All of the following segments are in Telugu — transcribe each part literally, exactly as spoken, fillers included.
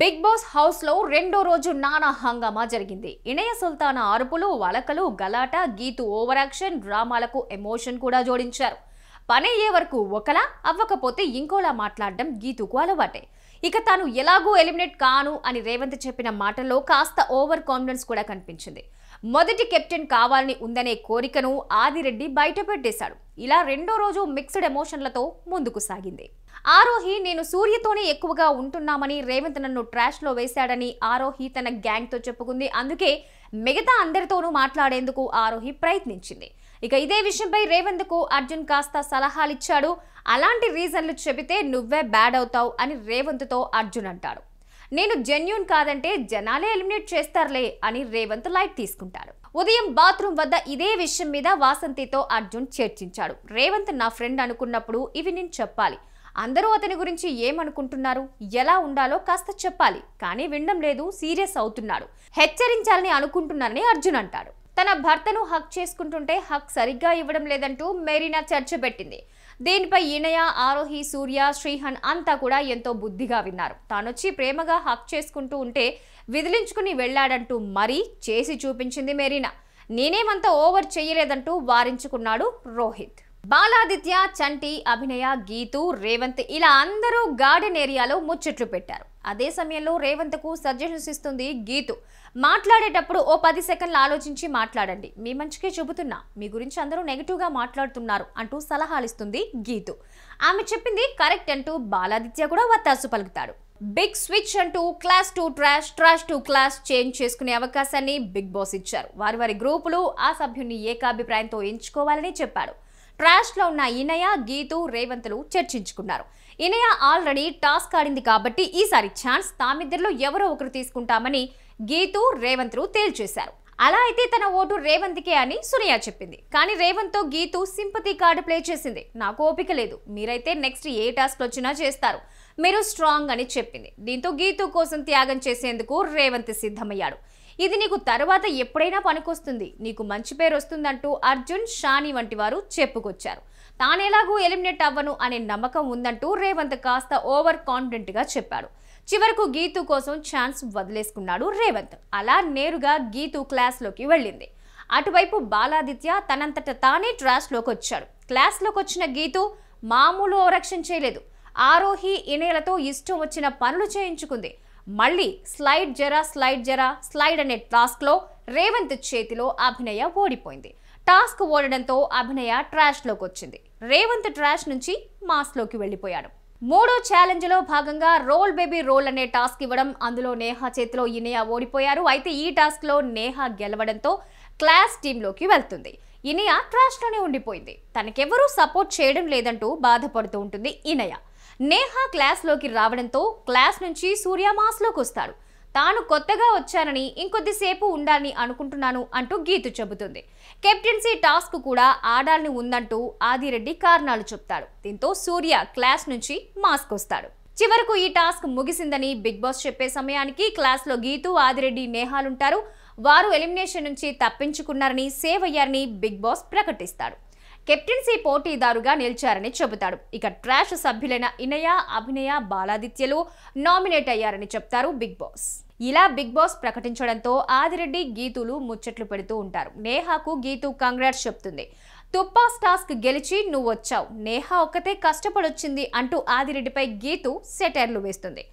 బిగ్ బాస్ హౌస్ లో రెండో రోజు నానా హంగామా జరిగింది. ఇనయ సుల్తానా అరుపులు, వలకలు, గలాటా, గీతు ఓవర్ యాక్షన్, డ్రామాలకు ఎమోషన్ కూడా జోడించారు. పనయ్యే వరకు ఒకలా అవ్వకపోతే ఇంకోలా మాట్లాడడం గీతుకు అలవాటే. ఇక తాను ఎలాగూ ఎలిమినేట్ కాను అని రేవంత్ చెప్పిన మాటల్లో కాస్త ఓవర్ కాన్ఫిడెన్స్ కూడా కనిపించింది. మొదటి కెప్టెన్ కావాలని ఉందనే కోరికను ఆదిరెడ్డి బయట పెట్టేశాడు. ఇలా రెండో రోజు మిక్స్డ్ ఎమోషన్లతో ముందుకు సాగింది. ఆరోహి నేను సూర్యతోనే ఎక్కువగా ఉంటున్నామని, రేవంత్ నన్ను ట్రాష్ లో వేశాడని ఆరోహి తన గ్యాంగ్ తో చెప్పుకుంది. అందుకే మిగతా అందరితోనూ మాట్లాడేందుకు ఆరోహి ప్రయత్నించింది. ఇక ఇదే విషయంపై రేవంత్ కు అర్జున్ కాస్త సలహాలిచ్చాడు. అలాంటి రీజన్లు చెబితే నువ్వే బ్యాడ్ అవుతావు అని రేవంత్ తో అర్జున్ అంటాడు. నేను జెన్యూన్ కాదంటే జనాలే ఎలిమినేట్ చేస్తారులే అని రేవంత్ లైట్ తీసుకుంటాడు. ఉదయం బాత్రూమ్ వద్ద ఇదే విషయం మీద వాసంతితో అర్జున్ చర్చించాడు. రేవంత్ నా ఫ్రెండ్ అనుకున్నప్పుడు ఇవి నేను చెప్పాలి, అందరూ అతని గురించి ఏమనుకుంటున్నారు, ఎలా ఉండాలో కాస్త చెప్పాలి, కానీ వినడం లేదు, సీరియస్ అవుతున్నాడు, హెచ్చరించాలని అనుకుంటున్నానని అర్జున్ అంటాడు. తన భర్తను హక్ చేసుకుంటుంటే హక్ సరిగ్గా ఇవ్వడం లేదంటూ మెరీనా చర్చ పెట్టింది. దీనిపై ఇనయ, ఆరోహి, సూర్య, శ్రీహన్ అంతా కూడా ఎంతో బుద్ధిగా విన్నారు. తానొచ్చి ప్రేమగా హక్ చేసుకుంటూ ఉంటే విదిలించుకుని వెళ్ళాడంటూ మరీ చేసి చూపించింది మెరీనా. నేనేమంత ఓవర్ చేయలేదంటూ వారించుకున్నాడు రోహిత్. బాలాదిత్య, చంటి, అభినయ, గీతు, రేవంత్ ఇలా అందరూ గార్డెన్ ఏరియాలో ముచ్చట్లు పెట్టారు. అదే సమయంలో రేవంత్ కు సజెషన్స్ ఇస్తుంది గీతు. మాట్లాడేటప్పుడు ఓ పది సెకండ్లు ఆలోచించి మాట్లాడండి, మీ మంచికే చెబుతున్నా, మీ గురించి అందరూ నెగిటివ్గా మాట్లాడుతున్నారు అంటూ సలహాలిస్తుంది గీతు. ఆమె చెప్పింది కరెక్ట్ అంటూ బాలాదిత్య కూడా వత్తాసు పలుకుతాడు. బిగ్ స్విచ్ అంటూ class to trash, trash to class change చేసుకునే అవకాశాన్ని బిగ్ బాస్ ఇచ్చారు. వారి వారి గ్రూపులు ఆ సభ్యుని ఏకాభిప్రాయంతో ఎంచుకోవాలని చెప్పాడు. ట్రాష్ లో ఉన్న ఇనయ, గీతు, రేవంతులు చర్చించుకున్నారు. ఇనయ ఆల్రెడీ టాస్క్ ఆడింది కాబట్టి ఈసారి ఛాన్స్ తామిద్దరిలో ఎవరో ఒకరు తీసుకుంటామని గీతు, రేవంతులు తేల్చేశారు. అలా అయితే తన ఓటు రేవంత్కే అని సునియా చెప్పింది. కానీ రేవంత్ తో గీతు సింపతి కార్డు ప్లే చేసింది. నాకు ఓపిక లేదు, మీరైతే నెక్స్ట్ ఏ టాస్క్ వచ్చినా చేస్తారు, మీరు స్ట్రాంగ్ అని చెప్పింది. దీంతో గీతు కోసం త్యాగం చేసేందుకు రేవంత్ సిద్ధమయ్యాడు. ఇది నీకు తర్వాత ఎప్పుడైనా పనికొస్తుంది, నీకు మంచి పేరు వస్తుందంటూ అర్జున్, షాని వంటి వారు చెప్పుకొచ్చారు. తానేలాగూ ఎలిమినేట్ అవ్వను అనే నమ్మకం ఉందంటూ రేవంత్ కాస్త ఓవర్ కాన్ఫిడెంట్గా చెప్పాడు. చివరకు గీతు కోసం ఛాన్స్ వదిలేసుకున్నాడు రేవంత్. అలా నేరుగా గీతు క్లాస్లోకి వెళ్ళింది. అటువైపు బాలాదిత్య తనంతట తానే ట్రాష్లోకి వచ్చాడు. క్లాస్లోకి వచ్చిన గీతు మామూలు ఓవరాక్షన్ చేయలేదు. ఆరోహి, ఇనేలతో ఇష్టం వచ్చిన పనులు చేయించుకుంది. మళ్ళీ స్లైడ్ జరా స్లైడ్ జరా స్లైడ్ అనే టాస్క్లో రేవంత్ చేతిలో అభినయ ఓడిపోయింది. టాస్క్ ఓడడంతో అభినయ ట్రాష్లోకి వచ్చింది. రేవంత్ ట్రాష్ నుంచి మాస్లోకి వెళ్ళిపోయాడు. మూడో ఛాలెంజ్లో భాగంగా రోల్ బేబీ రోల్ అనే టాస్క్ ఇవ్వడం, అందులో నేహా చేతిలో ఇనయ ఓడిపోయారు. అయితే ఈ టాస్క్లో నేహా గెలవడంతో క్లాస్ టీంలోకి వెళ్తుంది. ఇనయ ట్రాష్లోనే ఉండిపోయింది. తనకెవరూ సపోర్ట్ చేయడం లేదంటూ బాధపడుతూ ఉంటుంది ఇనయ. నేహా క్లాస్లోకి రావడంతో క్లాస్ నుంచి సూర్య మాస్లోకి వస్తాడు. తాను కొత్తగా వచ్చానని, ఇంకొద్దిసేపు ఉండాలని అనుకుంటున్నాను అంటూ గీతు చెబుతుంది. కెప్టెన్సీ టాస్క్ కూడా ఆడాలని ఉందంటూ ఆదిరెడ్డి కారణాలు చెప్తాడు. దీంతో సూర్య క్లాస్ నుంచి మాస్కి వస్తాడు. చివరకు ఈ టాస్క్ ముగిసిందని బిగ్ బాస్ చెప్పే సమయానికి క్లాస్లో గీతు, ఆదిరెడ్డి, నేహాలుంటారు. వారు ఎలిమినేషన్ నుంచి తప్పించుకున్నారని, సేవ్ అయ్యారని బిగ్ బాస్ ప్రకటిస్తాడు. కెప్టెన్సీ పోటీదారుగా నిలిచారని చెబుతాడు. ఇక ట్రాష్ సభ్యులైన ఇనయ, అభినయ, బాలాదిత్యలు నామినేట్ అయ్యారని చెప్తారు బిగ్ బాస్. ఇలా బిగ్ బాస్ ప్రకటించడంతో ఆదిరెడ్డి, గీతులు ముచ్చట్లు పెడుతూ ఉంటారు. నేహాకు గీతు కంగ్రాట్స్ చెప్తుంది. తుప్పాస్ టాస్క్ గెలిచి నువ్వు వచ్చావు, నేహా ఒక్కతే కష్టపడొచ్చింది అంటూ ఆదిరెడ్డిపై గీతు సెటైర్లు వేస్తుంది.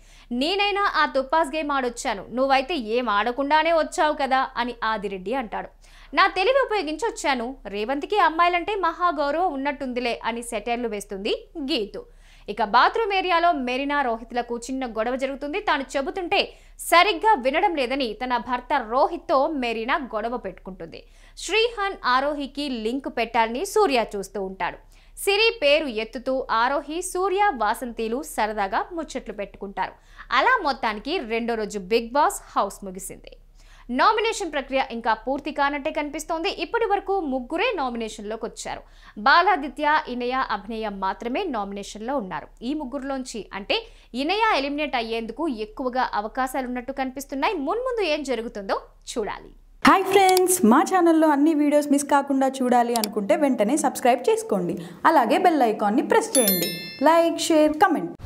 నేనైనా ఆ తుప్పాస్ గేమ్ ఆడొచ్చాను, నువ్వైతే ఏం ఆడకుండానే వచ్చావు కదా అని ఆదిరెడ్డి అంటాడు. నా తెలివి ఉపయోగించి వచ్చాను, రేవంత్కి అమ్మాయిలంటే మహా గౌరవం ఉన్నట్టుందిలే అని సెటైర్లు వేస్తుంది గీతు. ఇక బాత్రూమ్ ఏరియాలో మెరీనా, రోహిత్లకు చిన్న గొడవ జరుగుతుంది. తాను చెబుతుంటే సరిగ్గా వినడం లేదని తన భర్త రోహిత్తో మెరీనా గొడవ పెట్టుకుంటుంది. శ్రీహన్, ఆరోహికి లింక్ పెట్టాలని సూర్య చూస్తూ ఉంటాడు. సిరి పేరు ఎత్తుతూ ఆరోహి, సూర్య, వాసంతిలు సరదాగా ముచ్చట్లు పెట్టుకుంటారు. అలా మొత్తానికి రెండో రోజు బిగ్ బాస్ హౌస్ ముగిసింది. నామినేషన్ ప్రక్రియ ఇంకా పూర్తి కానట్టే కనిపిస్తోంది. ఇప్పటి వరకు ముగ్గురే నామినేషన్లోకి వచ్చారు. బాలాదిత్య, ఇనయ, అభినయ మాత్రమే నామినేషన్లో ఉన్నారు. ఈ ముగ్గురులోంచి అంటే ఇనయ ఎలిమినేట్ అయ్యేందుకు ఎక్కువగా అవకాశాలు ఉన్నట్టు కనిపిస్తున్నాయి. మున్ముందు ఏం జరుగుతుందో చూడాలి. హాయ్ ఫ్రెండ్స్, మా ఛానల్లో అన్ని వీడియోస్ మిస్ కాకుండా చూడాలి అనుకుంటే వెంటనే సబ్స్క్రైబ్ చేసుకోండి. అలాగే బెల్ ఐకాన్ని ప్రెస్ చేయండి. Like, share, comment.